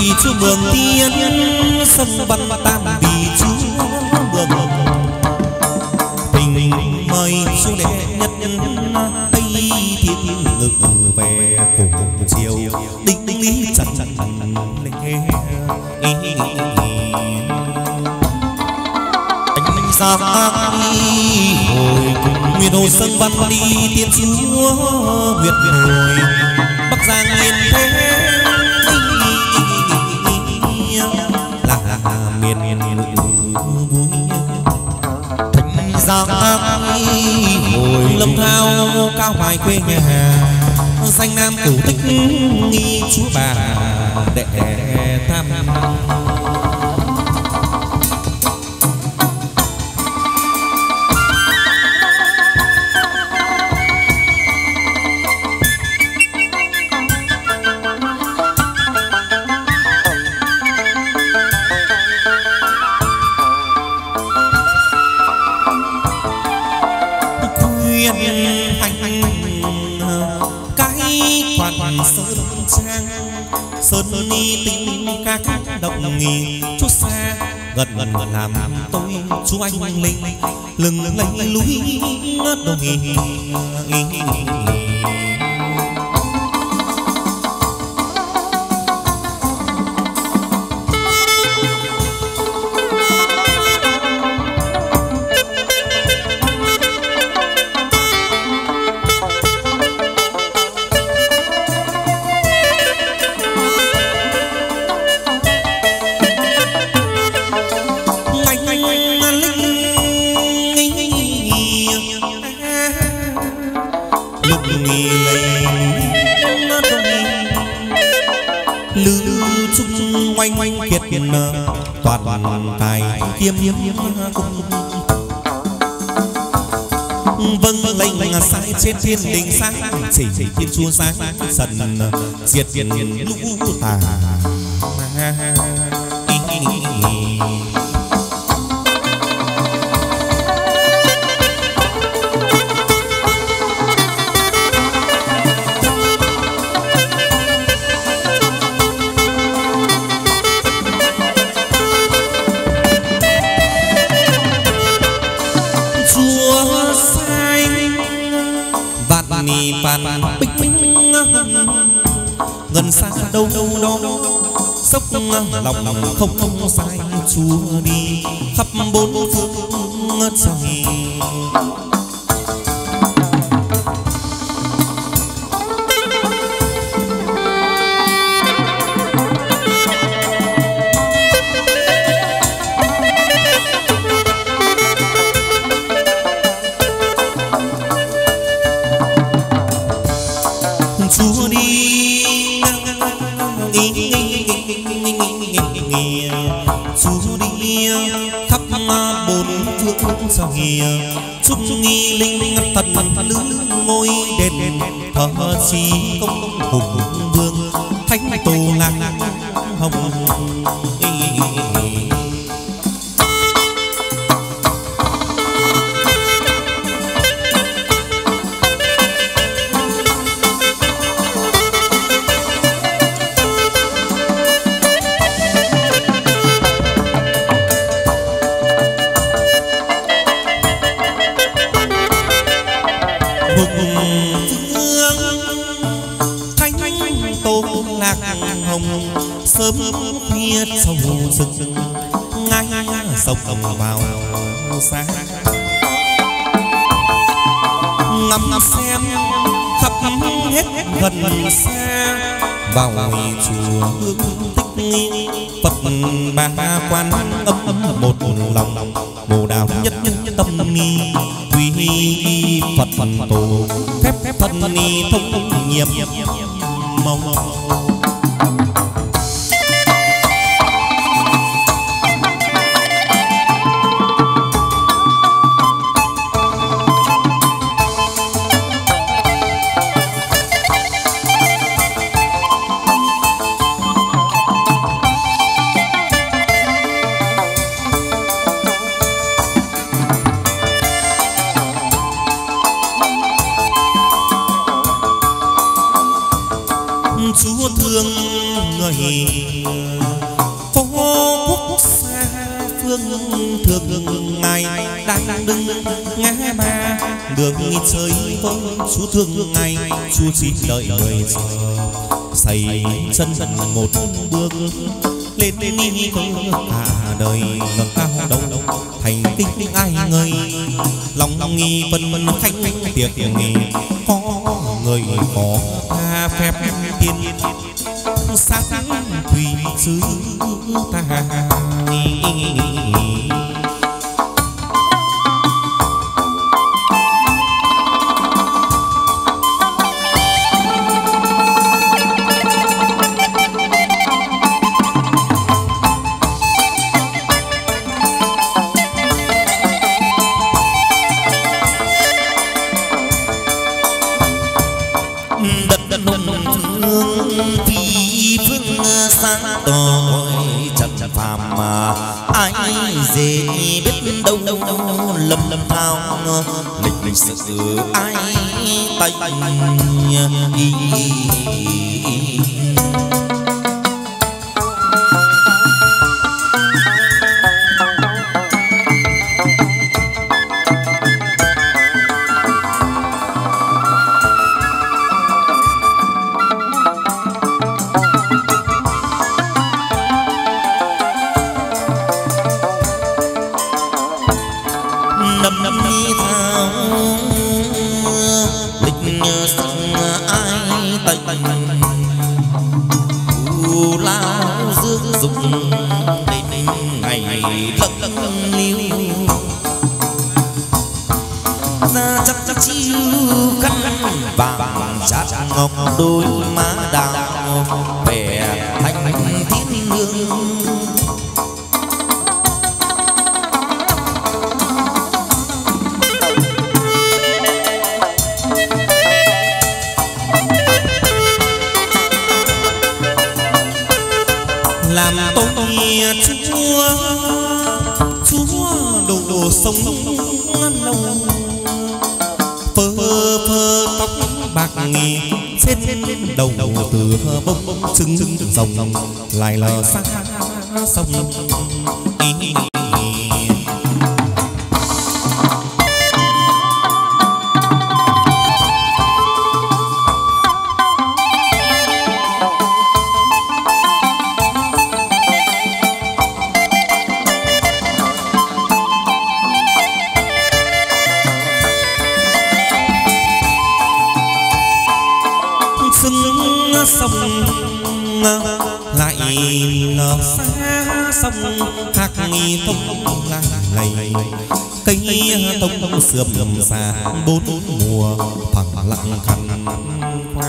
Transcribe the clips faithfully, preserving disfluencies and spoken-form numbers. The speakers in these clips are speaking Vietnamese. bì chu mường tiên sông văn tam bì chu mường tình mời chu lệ nhất tây thiên ngực về cùng chiều định lý chặt chặt anh xa đi hồi cùng nguyên hồ sông văn đi tiên chúa nguyệt hồi bắc giang lên thế Giang hồi lâm thao cao bài quê nhà danh nam cửu tích nghi chú bà đệ tham gần gần gần làm tôi chú anh linh lừng lừng lấy lũi ngớt đầu nghỉ Yếm yếm vâng vâng lệnh là sai trên thiên đình sáng chỉ thiên chúa sáng dần diệt diệt lũ tà gần xa đâu đâu đâu sốc lòng lòng không không sai chúa đi khắp bốn phương ngất trời chúc nghi linh ngắt thần thần lữ ngôi đền thờ chi công hùng vương thánh tổ làng hồng sông đồng vào xa ngắm xem khắp hết gần xa vào chùa hương tích Phật ba quan âm âm một lòng bồ đào nhất nhất tâm ni quy Phật phần tổ phép phép thân ni thông thông nhiệm màu Chúa phố quốc xa phương thực ngày đang đứng ngã ba đường nghịt trời con chú thương ngày chú xin đợi người xây chân chân một bước lên lên đi không cả đời ngẩng cao đông thành tích ai ngơi lòng lòng nghi vân vân thanh tiệc nghỉ có người có tha phép tiên sát thủy sứ ta sự ai tay tay lại lờ xa sông ý sườm lầm xa bốn mùa phẳng lặng khăn qua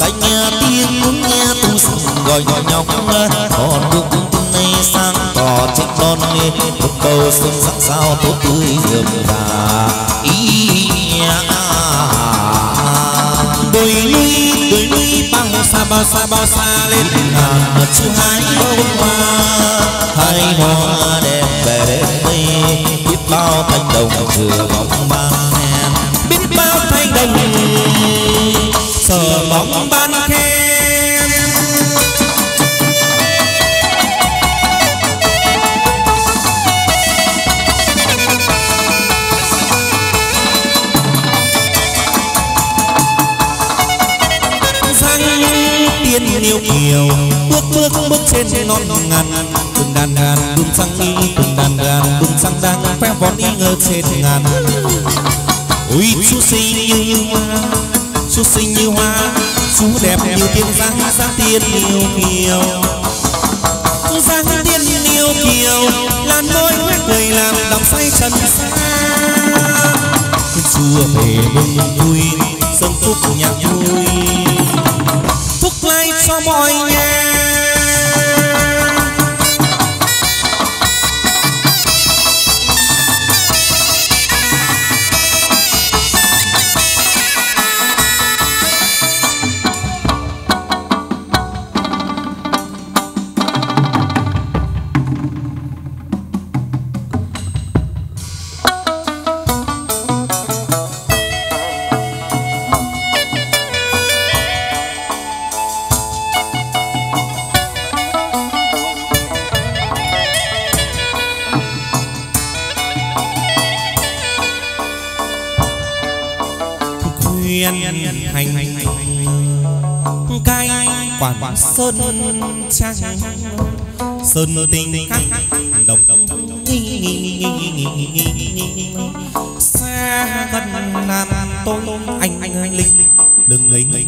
Tại nhà tiên cũng nghe tu sừng gọi nhỏ nhóc, họ đục nay sang tỏ trên non nghe một câu xuân sắc sao tốt tươi rực rỡ. Đôi lui đôi lui bao xa bao xa bao xa lên hàng chú hái hoa, hai hoa đẹp về đến đây biết bao thanh đồng vừa bóng mang em, biết bao thanh đồng sờ bóng ban khen. Răng tiên yêu kiều bước bước bước trên non ngàn từng đàn đàn đun sang y từng đàn đàn đun sang đang khoe vón y ngơ trên ngàn. Ui chú xinh như hoa, chú xinh như hoa, chú đẹp như tiên giang, giang tiên yêu kiều, giang tiên yêu kiều, làn môi quét người làm lòng say trần xa. Chùa về mừng vui, dân phúc nhạc vui, phúc lai cho mọi nhà. Sơn trăng sơn tình khắc đồng đồng xa gần làm tôi anh anh linh lừng lính núi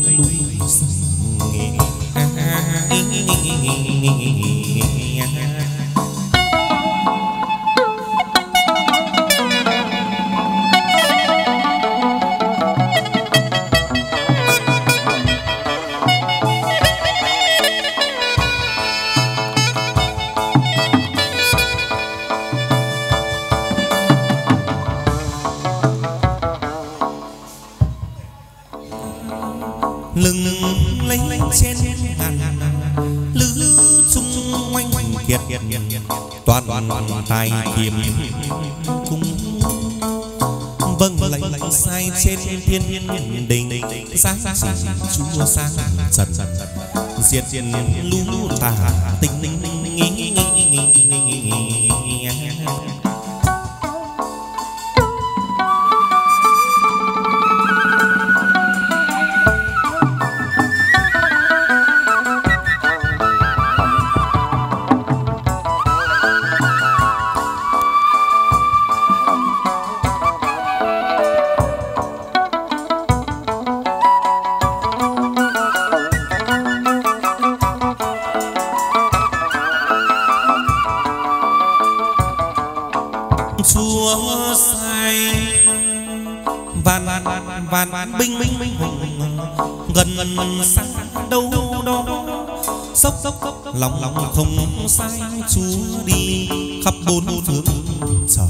tài kiếm cung vâng lệnh sai trên thiên đình sáng sáng chúa sáng trần diệt diệt lưu tà tình tình nghĩ lòng lòng không sai chúa đi khắp bốn phương trời.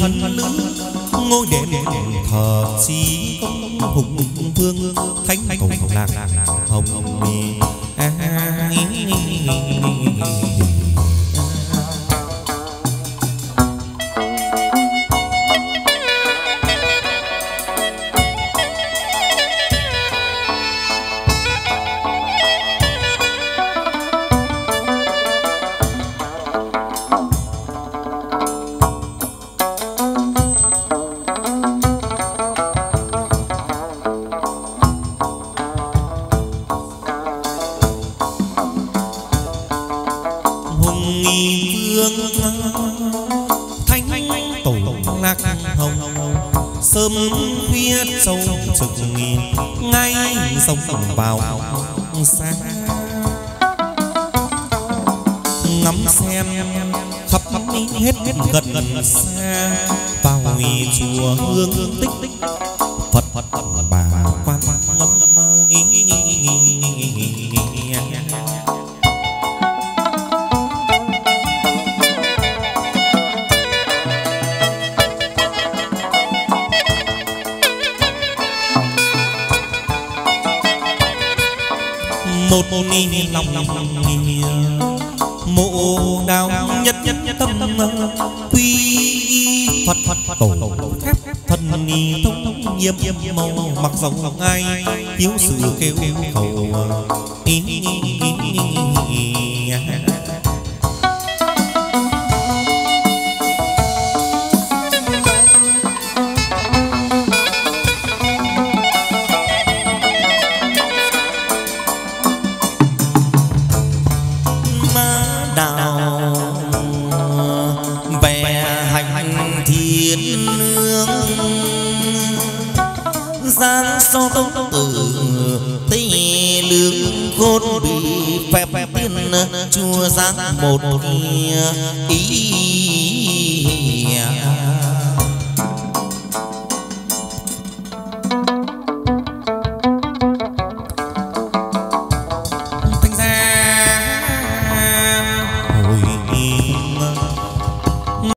Thần nữ ngôi đền thờ chí công hùng vương thánh tổ lạc hồng mi. Thank you. tổ lạc hồng sớm khuya sâu trực ngay dòng dòng vào xa ngắm xem khắp hết gần gần xa vào chùa hương tích tích Phật Phật bà quan ngâm một một ni lòng mộ đào nhất nhất tâm quy Phật Phật tổ thần ni thông nghiêm màu mặc dòng ai thiếu sự kêu cầu ý chùa Giang một ý